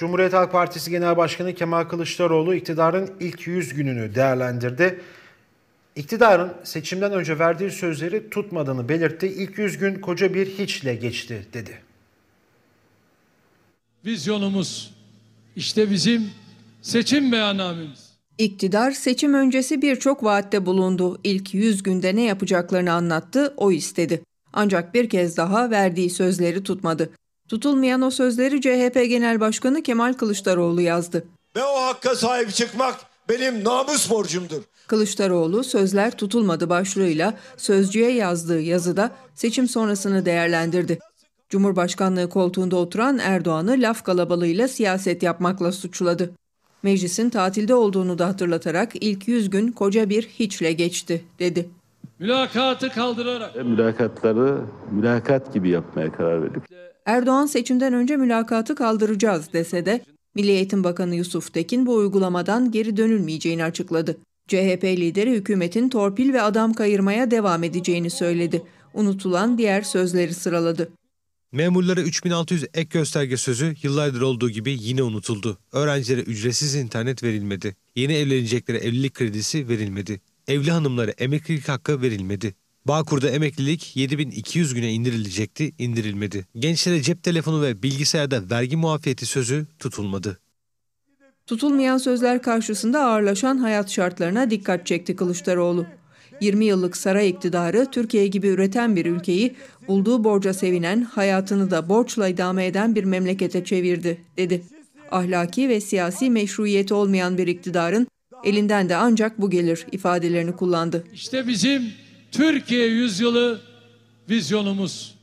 Cumhuriyet Halk Partisi Genel Başkanı Kemal Kılıçdaroğlu iktidarın ilk 100 gününü değerlendirdi. İktidarın seçimden önce verdiği sözleri tutmadığını belirtti. İlk 100 gün koca bir hiçle geçti dedi. Vizyonumuz işte bizim seçim beyannamemiz. İktidar seçim öncesi birçok vaatte bulundu. İlk 100 günde ne yapacaklarını anlattı, o istedi. Ancak bir kez daha verdiği sözleri tutmadı. Tutulmayan o sözleri CHP Genel Başkanı Kemal Kılıçdaroğlu yazdı. Ve o hakka sahip çıkmak benim namus borcumdur. Kılıçdaroğlu sözler tutulmadı başlığıyla Sözcü'ye yazdığı yazıda seçim sonrasını değerlendirdi. Cumhurbaşkanlığı koltuğunda oturan Erdoğan'ı laf kalabalığıyla siyaset yapmakla suçladı. Meclisin tatilde olduğunu da hatırlatarak ilk 100 gün koca bir hiçle geçti dedi. Mülakatı kaldırarak. Mülakatları mülakat gibi yapmaya karar verdik. Erdoğan seçimden önce mülakatı kaldıracağız dese de Milli Eğitim Bakanı Yusuf Tekin bu uygulamadan geri dönülmeyeceğini açıkladı. CHP lideri hükümetin torpil ve adam kayırmaya devam edeceğini söyledi. Unutulan diğer sözleri sıraladı. Memurlara 3600 ek gösterge sözü yıllardır olduğu gibi yine unutuldu. Öğrencilere ücretsiz internet verilmedi. Yeni evleneceklere evlilik kredisi verilmedi. Evli hanımlara emeklilik hakkı verilmedi. Bağkur'da emeklilik 7200 güne indirilecekti, indirilmedi. Gençlere cep telefonu ve bilgisayarda vergi muafiyeti sözü tutulmadı. Tutulmayan sözler karşısında ağırlaşan hayat şartlarına dikkat çekti Kılıçdaroğlu. 20 yıllık saray iktidarı Türkiye gibi üreten bir ülkeyi bulduğu borca sevinen, hayatını da borçla idame eden bir memlekete çevirdi dedi. Ahlaki ve siyasi meşruiyeti olmayan bir iktidarın elinden de ancak bu gelir ifadelerini kullandı. İşte bizim Türkiye yüzyılı vizyonumuz.